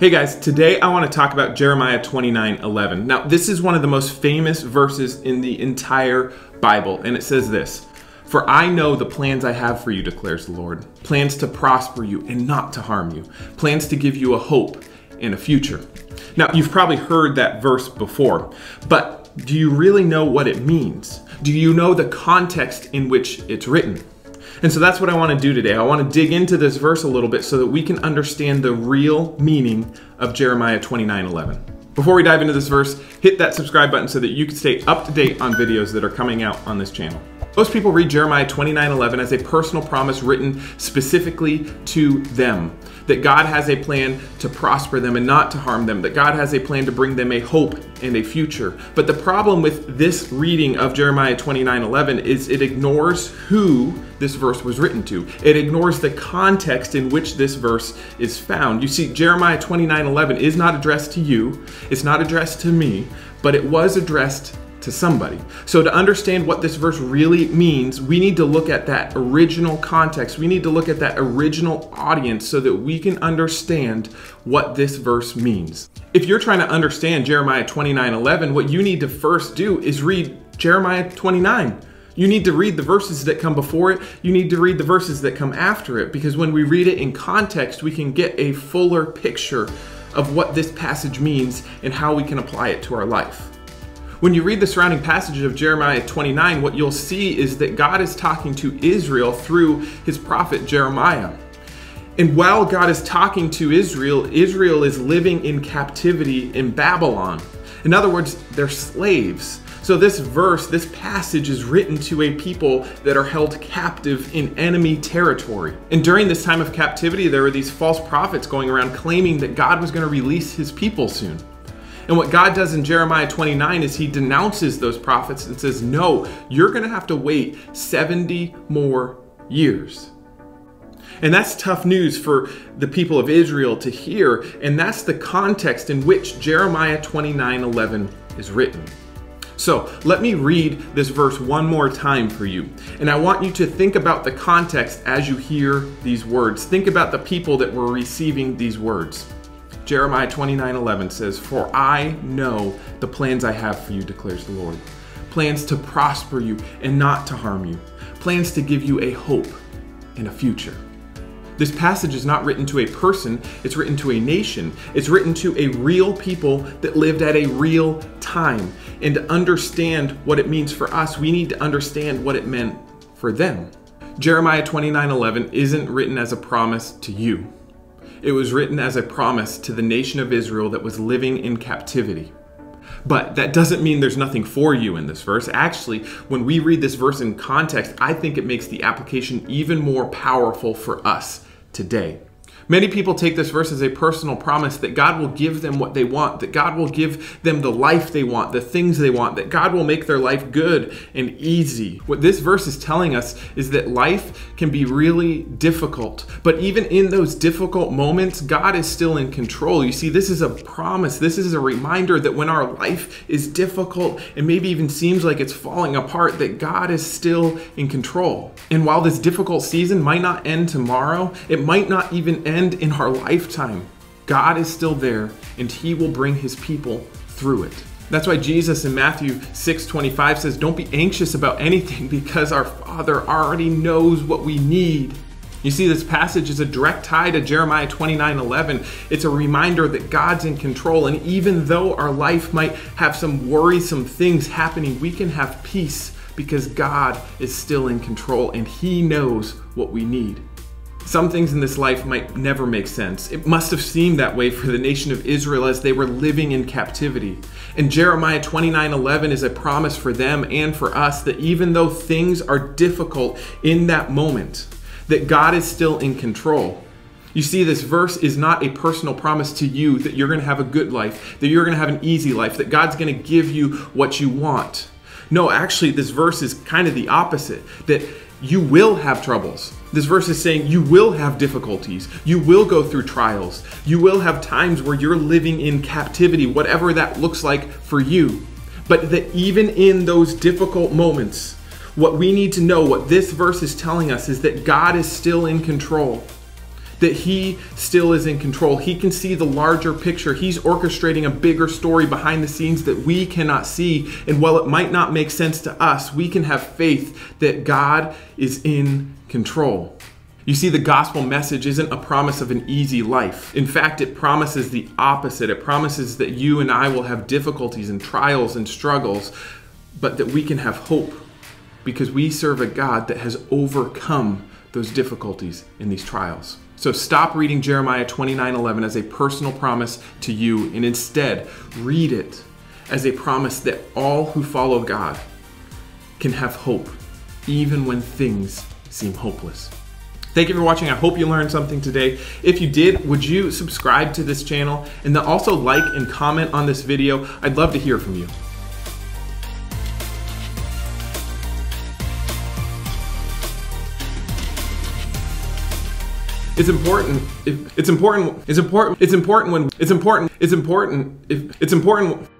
Hey guys, today I want to talk about Jeremiah 29:11. Now, this is one of the most famous verses in the entire Bible, and it says this: "For I know the plans I have for you, declares the Lord, plans to prosper you and not to harm you, plans to give you a hope and a future." Now, you've probably heard that verse before, but do you really know what it means? Do you know the context in which it's written? And so that's what I want to do today. I want to dig into this verse a little bit so that we can understand the real meaning of Jeremiah 29:11. Before we dive into this verse, hit that subscribe button so that you can stay up to date on videos that are coming out on this channel. Most people read Jeremiah 29:11 as a personal promise written specifically to them, that God has a plan to prosper them and not to harm them, that God has a plan to bring them a hope and a future. But the problem with this reading of Jeremiah 29:11 is it ignores who this verse was written to. It ignores the context in which this verse is found. You see, Jeremiah 29:11 is not addressed to you, it's not addressed to me, but it was addressed to somebody. So to understand what this verse really means, we need to look at that original context. We need to look at that original audience so that we can understand what this verse means. If you're trying to understand Jeremiah 29:11, what you need to first do is read Jeremiah 29. You need to read the verses that come before it. You need to read the verses that come after it, because when we read it in context, we can get a fuller picture of what this passage means and how we can apply it to our life. When you read the surrounding passages of Jeremiah 29, what you'll see is that God is talking to Israel through his prophet Jeremiah. And while God is talking to Israel, Israel is living in captivity in Babylon. In other words, they're slaves. So this verse, this passage is written to a people that are held captive in enemy territory. And during this time of captivity, there were these false prophets going around claiming that God was going to release his people soon. And what God does in Jeremiah 29 is he denounces those prophets and says, no, you're going to have to wait 70 more years. And that's tough news for the people of Israel to hear. And that's the context in which Jeremiah 29:11 is written. So let me read this verse one more time for you. And I want you to think about the context as you hear these words. Think about the people that were receiving these words. Jeremiah 29:11 says, "For I know the plans I have for you, declares the Lord, plans to prosper you and not to harm you, plans to give you a hope and a future." This passage is not written to a person, it's written to a nation. It's written to a real people that lived at a real time. And to understand what it means for us, we need to understand what it meant for them. Jeremiah 29:11 isn't written as a promise to you. It was written as a promise to the nation of Israel that was living in captivity. But that doesn't mean there's nothing for you in this verse. Actually, when we read this verse in context, I think it makes the application even more powerful for us today. Many people take this verse as a personal promise that God will give them what they want, that God will give them the life they want, the things they want, that God will make their life good and easy. What this verse is telling us is that life can be really difficult, but even in those difficult moments, God is still in control. You see, this is a promise. This is a reminder that when our life is difficult and maybe even seems like it's falling apart, that God is still in control. And while this difficult season might not end tomorrow, it might not even end in our lifetime, God is still there and he will bring his people through it. That's why Jesus in Matthew 6:25 says, "Don't be anxious about anything because our Father already knows what we need." You see, this passage is a direct tie to Jeremiah 29:11. It's a reminder that God's in control, and even though our life might have some worrisome things happening, we can have peace because God is still in control and he knows what we need. Some things in this life might never make sense. It must have seemed that way for the nation of Israel as they were living in captivity. And Jeremiah 29:11 is a promise for them and for us that even though things are difficult in that moment, that God is still in control. You see, this verse is not a personal promise to you that you're going to have a good life, that you're going to have an easy life, that God's going to give you what you want. No, actually, this verse is kind of the opposite, that you will have troubles. This verse is saying you will have difficulties. You will go through trials. You will have times where you're living in captivity, whatever that looks like for you. But that even in those difficult moments, what we need to know, what this verse is telling us, is that God is still in control. that he still is in control. He can see the larger picture. He's orchestrating a bigger story behind the scenes that we cannot see. And while it might not make sense to us, we can have faith that God is in control. You see, the gospel message isn't a promise of an easy life. In fact, it promises the opposite. It promises that you and I will have difficulties and trials and struggles, but that we can have hope because we serve a God that has overcome those difficulties in these trials. So stop reading Jeremiah 29:11 as a personal promise to you, and instead read it as a promise that all who follow God can have hope, even when things seem hopeless. Thank you for watching. I hope you learned something today. If you did, would you subscribe to this channel and then also like and comment on this video? I'd love to hear from you. It's important. It's important. It's important. It's important. It's important. It's important. It's important. It's important. It's important.